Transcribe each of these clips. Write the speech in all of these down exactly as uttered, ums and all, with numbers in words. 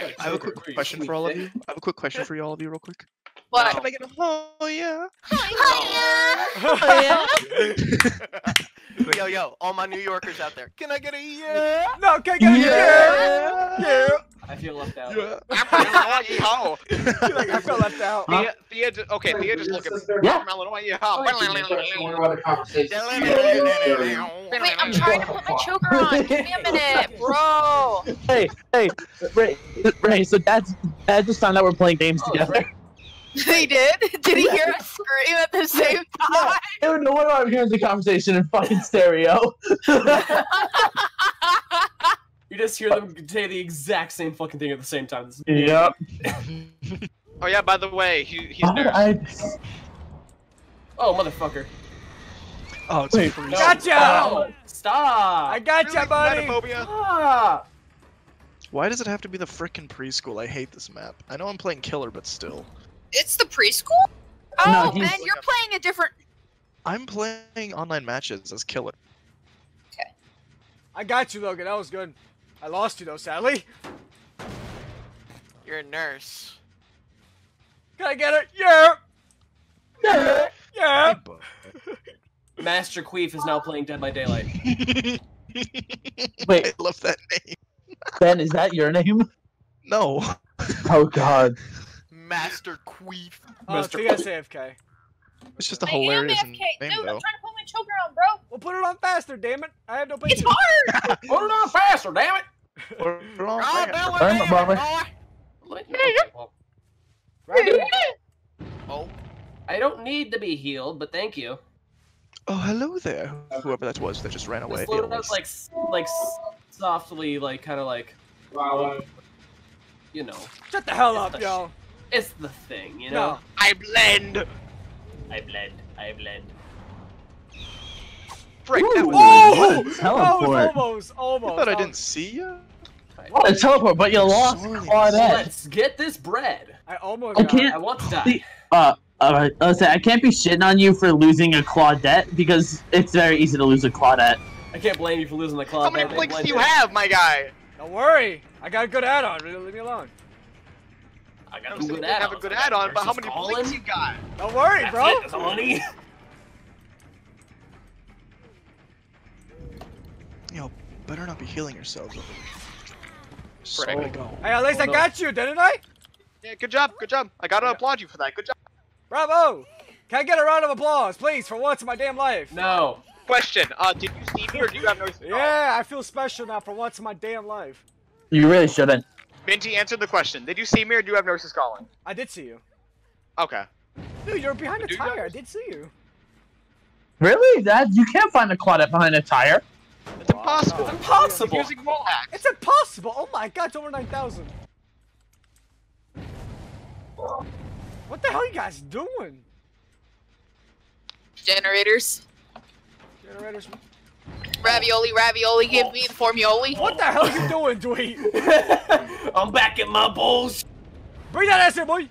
quick, I have a quick question for all of you. I have a quick question for you all of you, real quick. What? Can I get a oh yeah? Oh yeah! Oh yeah! Yo yo, all my New Yorkers out there, can I get a yeah? No, can I get a yeah? Yeah. I feel left out. Yeah. I feel left out. Like, I feel left out. Huh? Thea, Thea, okay, Thea just look at watermelon. Why you hop? Wait, I'm trying to put my choker on. Give me a minute, bro. Hey, hey, Ray, Ray. So Dad's Dad just found out we're playing games oh, together. Right. He did? Did he hear us scream at the same time? No, no wonder I'm hearing the conversation in fucking stereo. You just hear them say the exact same fucking thing at the same time. Yep. Oh yeah, by the way, he, he's oh, Nurse. I... Oh, motherfucker. Oh, it's wait. No. Gotcha! Oh, stop! I gotcha, really, buddy! Metaphobia. Stop! Why does it have to be the frickin' preschool? I hate this map. I know I'm playing killer, but still. It's the preschool? Oh, no, man, you're playing a different... I'm playing online matches as killer. Okay. I got you, Logan. That was good. I lost you, though, sadly. You're a nurse. Can I get it? Yeah! Yeah! Yeah! Master Queef is now playing Dead by Daylight. Wait. I love that name. Ben, is that your name? No. Oh, God. Master Queef. Oh, Mister Queef. A F K. It's just a I hilarious am A F K. Name, dude, though. I'm trying to put my choker on, bro. Well, put it on faster, damn it. I have no patience. It's hard! Put it on faster, damn it! Put it on faster, boy. Oh. I don't need to be healed, but thank you. Oh, hello there. Whoever that was that just ran away. Just loaded up, like, like, softly, like, kind of like, wow. You know. Shut the hell up, y'all. It's the thing, you know? No. I blend! I blend. I blend. Frick, ooh, that was oh! Teleport. That was almost, almost. I thought almost. I didn't see you? What a teleport, but you lost Claudette. Let's get this bread. I almost I got can't, it. I want to die. Uh, uh, listen, I can't be shitting on you for losing a Claudette, because it's very easy to lose a Claudette. I can't blame you for losing a Claudette. How many blinks do you have, my guy? Don't worry. I got a good add-on. Leave me alone. I got no, have a good add-on, but how many blinks you got? Don't worry, that's bro. It, honey. Yo, better not be healing yourselves. So hey, at least oh, I no. got you, didn't I? Yeah, good job, good job. I gotta yeah. applaud you for that. Good job. Bravo! Can I get a round of applause, please, for once in my damn life? No. Question: Uh, did you see me, or do you have no? Yeah, I feel special now for once in my damn life. You really shouldn't. Minty, answer the question. Did you see me or do you have nurses calling? I did see you. Okay. Dude, you're behind a Dude, tire. I did see you. Really? That you can't find a Claudette behind a tire. It's wow. impossible. It's impossible. You're using wall hacks. It's impossible. Oh my God, it's over nine thousand. What the hell are you guys doing? Generators. Generators. Ravioli, ravioli, give oh. me the formioli. What the hell are you doing, Dwayne? I'm back in my balls. Bring that ass here, boy.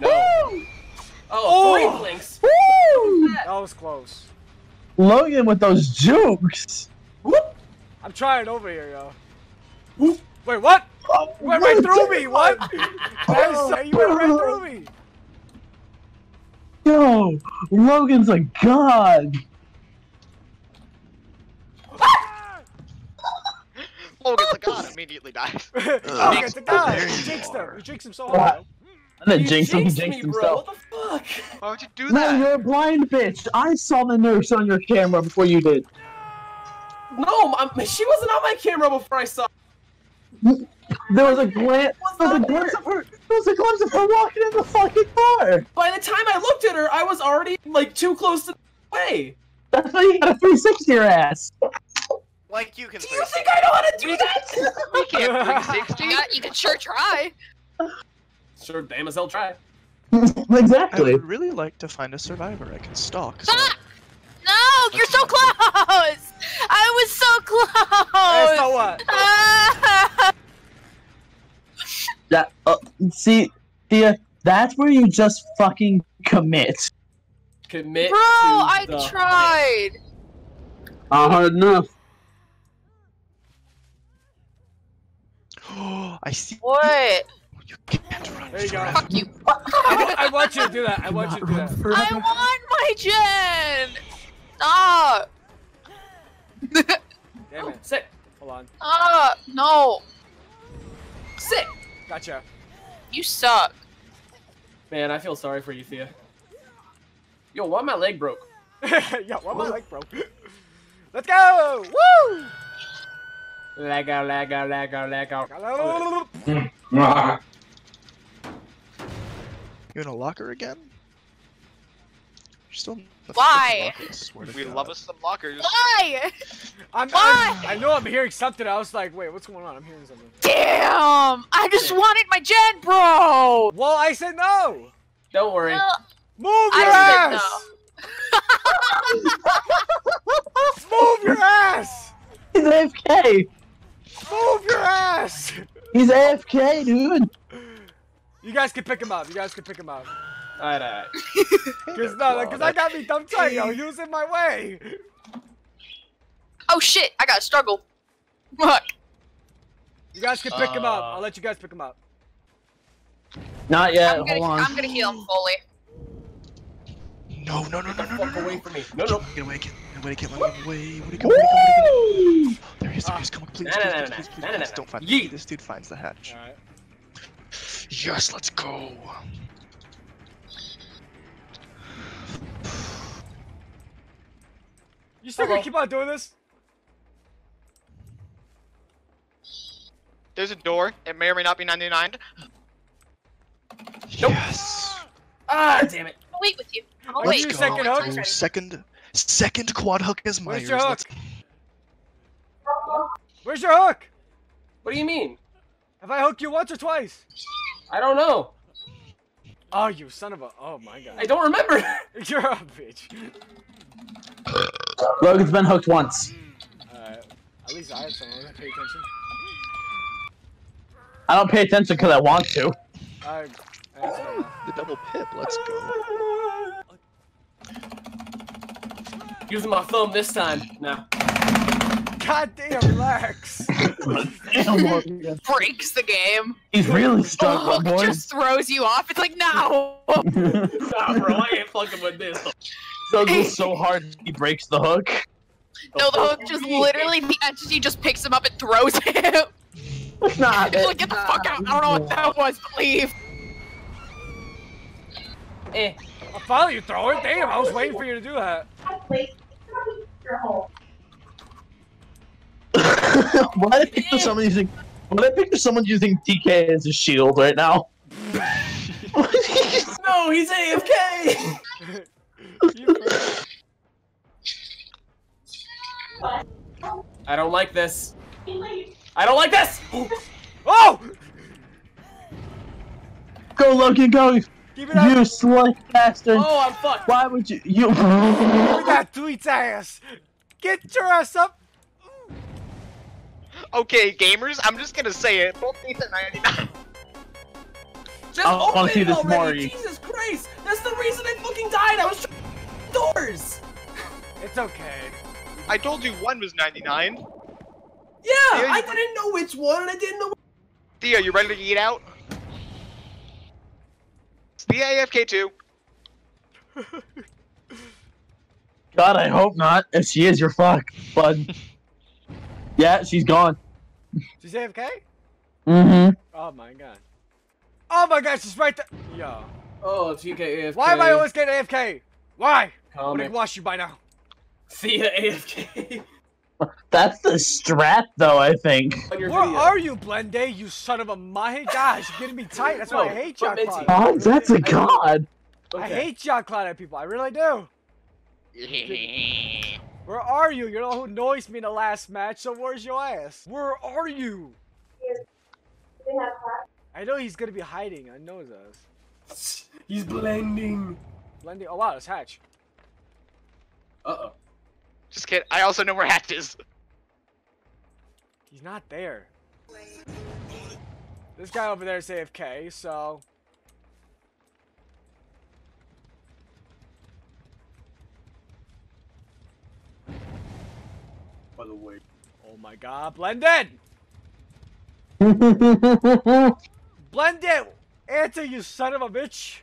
No. Woo! Oh, oh, three blinks. Woo! That? that was close. Logan with those jukes. Whoop. I'm trying over here, yo. Whoop. Wait, what? Oh, you went right through me. What? Oh, you went right through me. Yo, Logan's a god! Logan's a god, immediately dies. Logan's a god! He jinxed them! He jinxed him so hard! I didn't jinx him, he jinxed himself. What the fuck? Why would you do that? No, you're a blind bitch! I saw the nurse on your camera before you did. No, I'm, she wasn't on my camera before I saw her. There was a glance. There was a glimpse of her. There was a glimpse of her walking in the fucking bar. By the time I looked at her, I was already like too close to the way. That's why you got a three sixty your ass. Like you can. Do you think I know how to do that? We can't three sixty. You, you can sure try. Sure, damn as hell try. Exactly. I would really like to find a survivor I can stalk. So... Fuck! No, you're so close. I was so close. Hey, so what? Uh... That, uh, see, Thea, that's where you just fucking commit. Commit. Bro, I the... tried. I heard enough. I see. What? You can't run. There you go. Fuck you. I, I want you to do that. I want you to do that. I want my gen. Stop. Damn it. Sit. Hold on. Ah, uh, no. Sit. Gotcha. You suck. Man, I feel sorry for you, Thea. Yo, why my leg broke? Yo, why my leg broke? Let's go! Woo! Lego, Lego, Lego, Lego. You in a locker again? You're still in the Why? Locker, we God. love us some lockers. Why? I'm, Why? I'm, I know I'm hearing something. I was like, wait, what's going on? I'm hearing something. Damn! I just yeah. wanted my gen, bro! Well, I said no! Don't worry. Well, Move your I ass! No. Move your ass! He's A F K! Move your ass! He's A F K, dude! You guys can pick him up, you guys can pick him up. Alright, alright. Cause no, like, cause I got me dumb tight, yo, he was in my way! Oh shit, I gotta struggle. Fuck. You guys can pick uh... him up, I'll let you guys pick him up. Not yet, I'm gonna, hold on. I'm gonna heal him fully. No, no, no, no, no, no, no, away from me. No, no. Get away, get away, get away, get away. Get away. There he is, there he is. Come on, please, please, please, please, please, please. Don't find me. This dude finds the hatch. All right. Yes, let's go. You still gonna keep on doing this? There's a door. It may or may not be ninety-nine. Nope. Yes. Ah, damn it. I'll wait with you. I'll Let's wait. Go. Second hook. Ooh, second, second quad hook is Myers. Where's your hook? Let's... Where's your hook? What do you mean? Have I hooked you once or twice? I don't know. Oh, you son of a! Oh my god. I don't remember. You're a bitch. Logan's been hooked once. Uh, at least I have someone. I pay attention. I don't pay attention because I want to. I... Oh, the double pip, let's go. Using my thumb this time. No. God damn, relax. Damn, breaks the game. He's really stuck, oh, my boy. Just throws you off. It's like, no. Nah, bro, I ain't fucking with this. Doug goes so hard, he breaks the hook. No, the hook just literally, the entity just picks him up and throws him. Nah, it's like, get the fuck out. I don't know what that was, but leave. Eh. I follow you, throw it. Damn, I was waiting for you to do that. Why did I pick for someone using? Why did I pick for someone using T K as a shield right now? No, he's A F K. I don't like this. I don't like this. Oh! Go, Logan, go. Give it up. You slut bastard! Oh, I'm fucked! Why would you- you- We got Tweet's ass! Get your ass up! Okay, gamers, I'm just gonna say it. Both these at ninety-nine. Just I'll, open I'll see it this already! Mori. Jesus Christ! That's the reason I fucking died! I was trying to open doors! It's okay. I told you one was ninety-nine. Yeah! Thea, I didn't know which one, and I didn't know- Thea, you ready to eat out? Be A F K too. God, I hope not. If she is, you're fucked, bud. Yeah, she's gone. She's A F K? Mm-hmm. Oh my god. Oh my god, she's right there. Yo. Oh, T K A F K. Why am I always getting A F K? Why? I would have washed you by now. See ya, A F K. That's the strat, though, I think. Where are you, Blendette, you son of a my gosh, you're getting me tight, that's why I hate y'all, Claudette. Oh, that's a god. I hate y'all, Claudette people, I really do. Where are you? You're the one who annoys me in the last match, so where's your ass? Where are you? I know he's gonna be hiding, I know that. He's blending. Blending, oh wow, it's hatch. Uh-oh. Just kidding. I also know where Hatch is. He's not there. This guy over there is A F K, so... By the way... Oh my god, Blendette! Blendette, answer, you son of a bitch!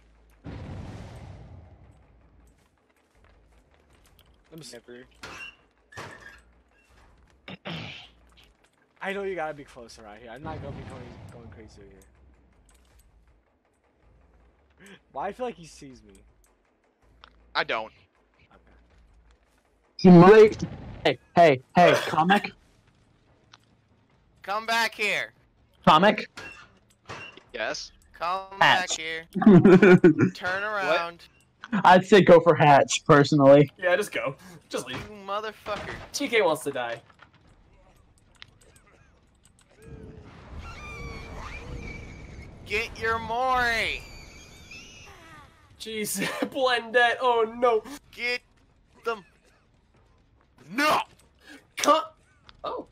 I'm snipper. I know you gotta be closer out here. I'm not gonna be going crazy here. Why? Well, I feel like he sees me. I don't. Okay. He might. Hey, hey, hey, Comic. Come back here. Comic? Yes. Come Hatch. Back here. Turn around. What? I'd say go for Hatch, personally. Yeah, just go. Just leave. You motherfucker. T K wants to die. Get your Mori. Jesus, Blendette. Oh no. Get them. No. Come. Oh.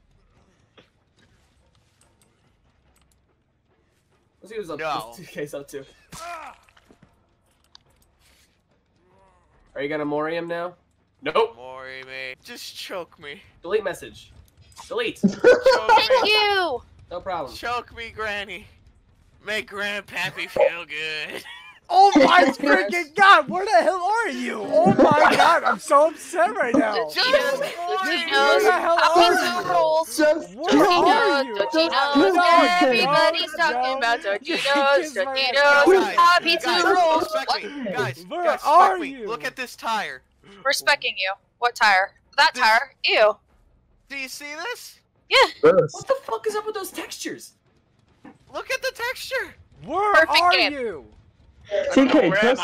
Let's see who's up. No. T K's up too. Are you gonna Mori him now? Nope. Mori me. Just choke me. Delete message. Delete. Choke Thank me. You. No problem. Choke me, Granny. Make Grandpappy feel good. Oh my freaking god! Where the hell are you? Oh my god! I'm so upset right now. Just Where the hell are you? Rolls. Just Where are you? Tortinos. Everybody's talking about Tortinos. Tortinos. Ah, pizza rolls. Guys, guys, fuck me. Look at this tire. We're specking you. What tire? That this... tire. Ew. Do you see this? Yeah. This. What the fuck is up with those textures? Look at the texture. Where Perfect are game. You? T K, just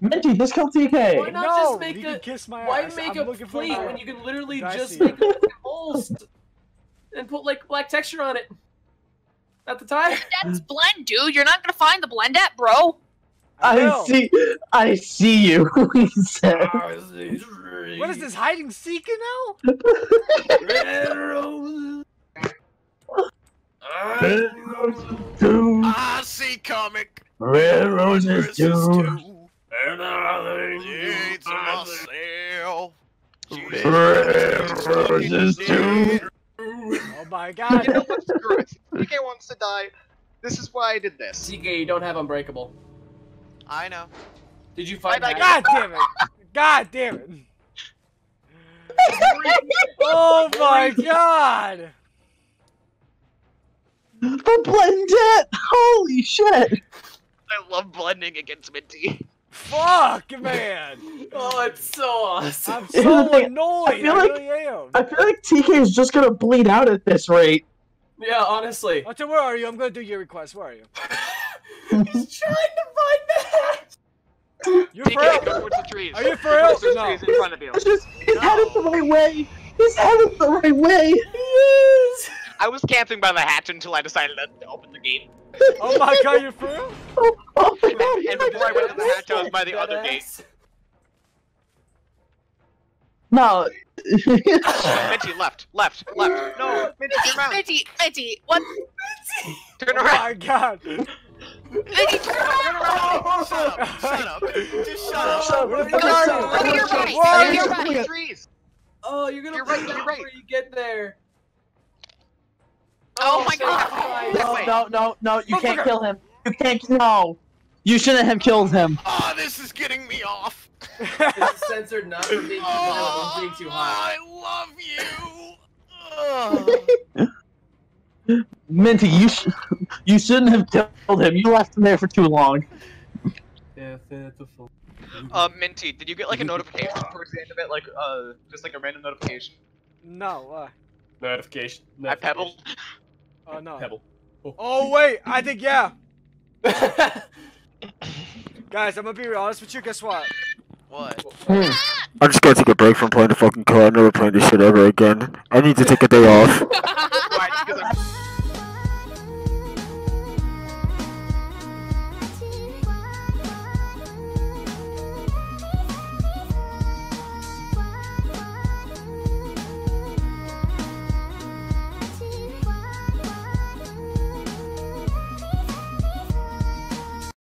Minty, just kill T K. Why not no, just make you a can kiss my why ass. Make I'm a plate when you can literally I just make a holes and put like black texture on it at the time? That's blend, dude. You're not gonna find the blend at, bro. I, I see. I see you. He said. What is this hide and seek now? Red roses do. I see comic. Red roses do. And I think myself. Red roses do. Oh my god. You know what? Screw it. T K wants to die. This is why I did this. T K, you don't have Unbreakable. I know. Did you find that? God damn it. God damn it. Oh my god. The Blendette! Holy shit! I love blending against Minty. Fuck, man! Oh, it's so awesome. I'm so thing, annoyed. I, feel I like, really am. I feel like T K is just gonna bleed out at this rate. Yeah, honestly. Okay, where are you? I'm gonna do your request. Where are you? He's trying to find the hatch. You're T K, go towards the trees. Are you for real? There's no. trees in front of you. He's, just, he's no. headed the right way. He's headed the right way. He is. I was camping by the hatch until I decided to open the gate. Oh my god, you're for real? Oh, oh my god, and before I went to the hatch, I was by the other ass. gate. No. Minty, left, left, left. No, Minty, turn around. Minty, Minty, what? Minty. Turn around. Oh my god. Minty, turn around. Turn around. Shut up, shut up. Just shut up. Shut up. Go to your right. Go to your right. Trees. Oh, you're gonna break down before you get there. Oh, oh my god! god. No, no, no, no, you oh, can't kill him. You can't, no. You shouldn't have killed him. Oh, this is getting me off. This is censored not for being too loud, but being too high. I love you. Oh. Minty, you, sh you shouldn't have killed him. You left him there for too long. Yeah, beautiful. Uh, Minty, did you get like a notification towards the end of it? Like, uh, just like a random notification? No, uh. Notification. notification. I pebbled. Oh uh, no. Pebble. Oh. oh wait, I think yeah. Guys, I'm gonna be honest with you. Guess what? What? I just gotta take a break from playing the fucking car. I'm never playing this shit ever again. I need to take a day off.